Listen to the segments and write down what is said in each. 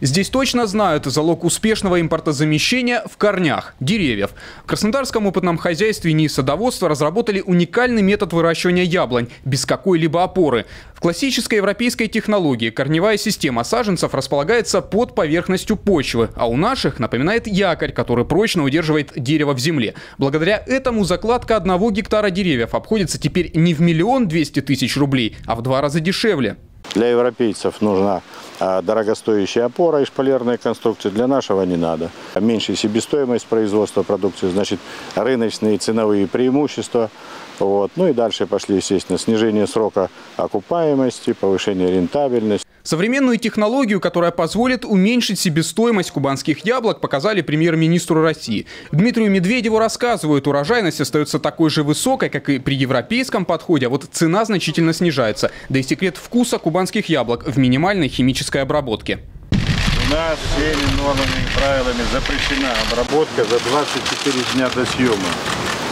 Здесь точно знают залог успешного импортозамещения в корнях – деревьев. В краснодарском опытном хозяйстве и садоводства разработали уникальный метод выращивания яблонь без какой-либо опоры. В классической европейской технологии корневая система саженцев располагается под поверхностью почвы, а у наших напоминает якорь, который прочно удерживает дерево в земле. Благодаря этому закладка 1 гектара деревьев обходится теперь не в 1 200 000 рублей, а в 2 раза дешевле. Для европейцев нужна дорогостоящая опора и шпалерная конструкция, для нашего не надо. Меньшая себестоимость производства продукции, значит, рыночные ценовые преимущества. Вот. Ну и дальше пошли, естественно, снижение срока окупаемости, повышение рентабельности. Современную технологию, которая позволит уменьшить себестоимость кубанских яблок, показали премьер-министру России. Дмитрию Медведеву рассказывают, урожайность остается такой же высокой, как и при европейском подходе, а вот цена значительно снижается. Да и секрет вкуса кубанских яблок в минимальной химической обработке. У нас всеми нормами и правилами запрещена обработка за 24 дня до съема.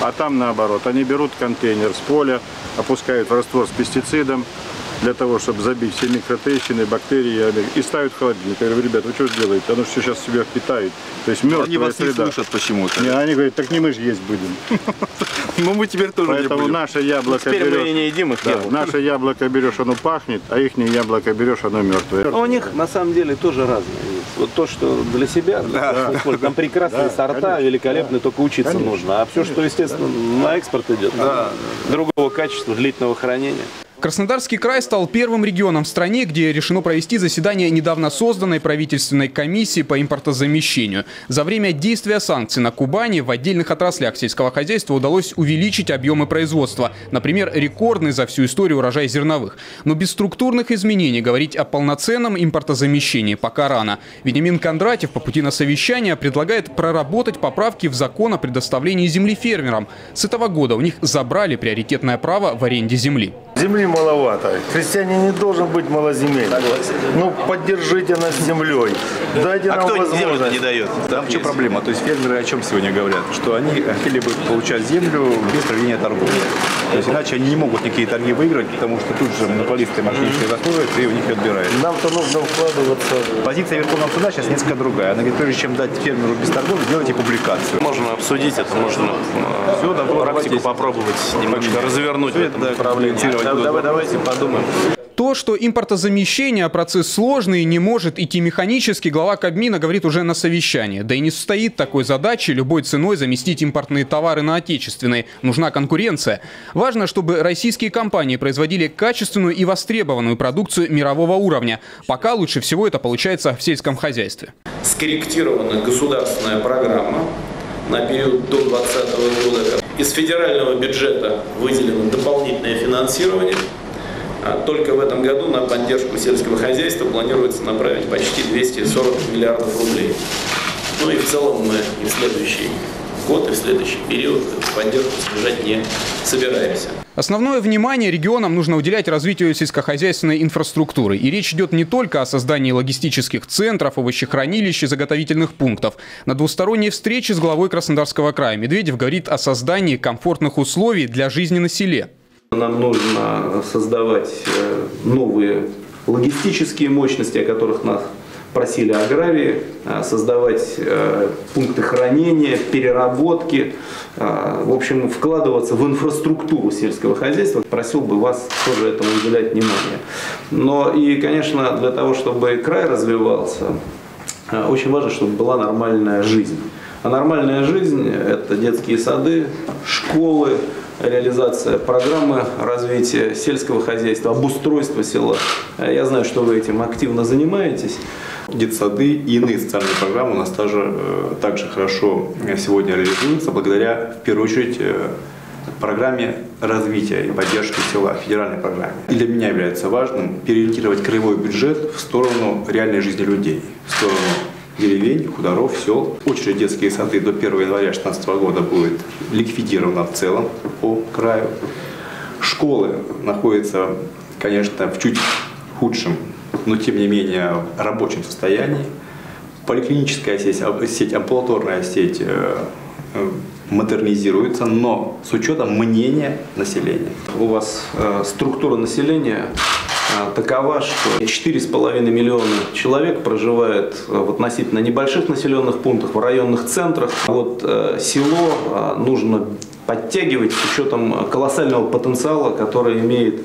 А там наоборот, они берут контейнер с поля, опускают в раствор с пестицидом, для того, чтобы забить все микротрещины, бактерии, и ставят в холодильник. Я говорю, ребят, вы что делаете? Оно все сейчас себя впитает. То есть мертвая среда. Они вас не слышат почему-то. Они говорят, так не мы же есть будем. Ну мы теперь тоже не будем. Поэтому наше яблоко берешь, наше яблоко берешь, оно пахнет, а их яблоко берешь, оно мертвое. У них на самом деле тоже разные есть. Вот то, что для себя, там прекрасные сорта, великолепные, только учиться нужно. А все, что, естественно, на экспорт идет, другого качества, длительного хранения. Краснодарский край стал первым регионом в стране, где решено провести заседание недавно созданной правительственной комиссии по импортозамещению. За время действия санкций на Кубани в отдельных отраслях сельского хозяйства удалось увеличить объемы производства. Например, рекордный за всю историю урожай зерновых. Но без структурных изменений говорить о полноценном импортозамещении пока рано. Вениамин Кондратьев по пути на совещание предлагает проработать поправки в закон о предоставлении земли фермерам. С этого года у них забрали приоритетное право в аренде земли. Земли маловато. Крестьянин не должен быть малоземельным. Ну, поддержите нас землей. Дайте нам возможность. Кто землю не дает? Там что проблема? То есть фермеры о чем сегодня говорят? Что они хотели бы получать землю без проведения торгов. То есть иначе они не могут никакие торги выиграть, потому что тут же монополисты мошенничество заслуживают и у них отбирают. Нам-то нужно вкладываться. Позиция Верховного суда сейчас несколько другая. Она говорит, прежде чем дать фермеру без торгов, сделайте публикацию. Можно обсудить это, можно все, практику попробовать немножко развернуть, проанализировать. Давайте подумаем. То, что импортозамещение – процесс сложный и не может идти механически, глава Кабмина говорит уже на совещании. Да и не стоит такой задачи любой ценой заместить импортные товары на отечественные. Нужна конкуренция. Важно, чтобы российские компании производили качественную и востребованную продукцию мирового уровня. Пока лучше всего это получается в сельском хозяйстве. Скорректирована государственная программа на период до 2020 года. Из федерального бюджета выделено дополнительное финансирование. Только в этом году на поддержку сельского хозяйства планируется направить почти 240 миллиардов рублей. Ну и в целом мы и в следующий год, и в следующий период поддержку снижать не собираемся. Основное внимание регионам нужно уделять развитию сельскохозяйственной инфраструктуры. И речь идет не только о создании логистических центров, овощехранилищ и заготовительных пунктов. На двусторонней встрече с главой Краснодарского края Медведев говорит о создании комфортных условий для жизни на селе. Нам нужно создавать новые логистические мощности, о которых нас просили аграрии, создавать пункты хранения, переработки, в общем, вкладываться в инфраструктуру сельского хозяйства. Просил бы вас тоже этому уделять внимание. Но и, конечно, для того, чтобы край развивался, очень важно, чтобы была нормальная жизнь. А нормальная жизнь – это детские сады, школы, реализация программы развития сельского хозяйства, обустройства села. Я знаю, что вы этим активно занимаетесь. Детсады и иные социальные программы у нас также хорошо сегодня реализуются благодаря, в первую очередь, программе развития и поддержки села, федеральной программе. И для меня является важным переориентировать краевой бюджет в сторону реальной жизни людей, в сторону деревень, хуторов, сел. Очередь детские сады до 1 января 2016 года будет ликвидирована в целом по краю. Школы находятся, конечно, в чуть худшем, но тем не менее рабочем состоянии. Поликлиническая сеть, амбулаторная сеть модернизируется, но с учетом мнения населения. У вас структура населения такова, что 4,5 миллиона человек проживает в относительно небольших населенных пунктах, в районных центрах. Вот село нужно подтягивать с учетом колоссального потенциала, который имеет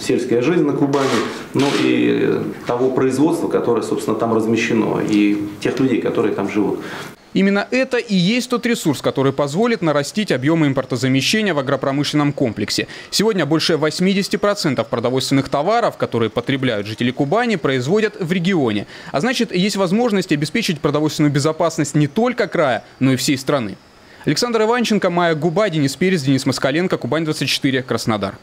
сельская жизнь на Кубани, ну и того производства, которое, собственно, там размещено, и тех людей, которые там живут. Именно это и есть тот ресурс, который позволит нарастить объемы импортозамещения в агропромышленном комплексе. Сегодня больше 80% продовольственных товаров, которые потребляют жители Кубани, производят в регионе. А значит, есть возможность обеспечить продовольственную безопасность не только края, но и всей страны. Александр Иванченко, Майя Губа, Денис Перец, Денис Москаленко, Кубань-24, Краснодар.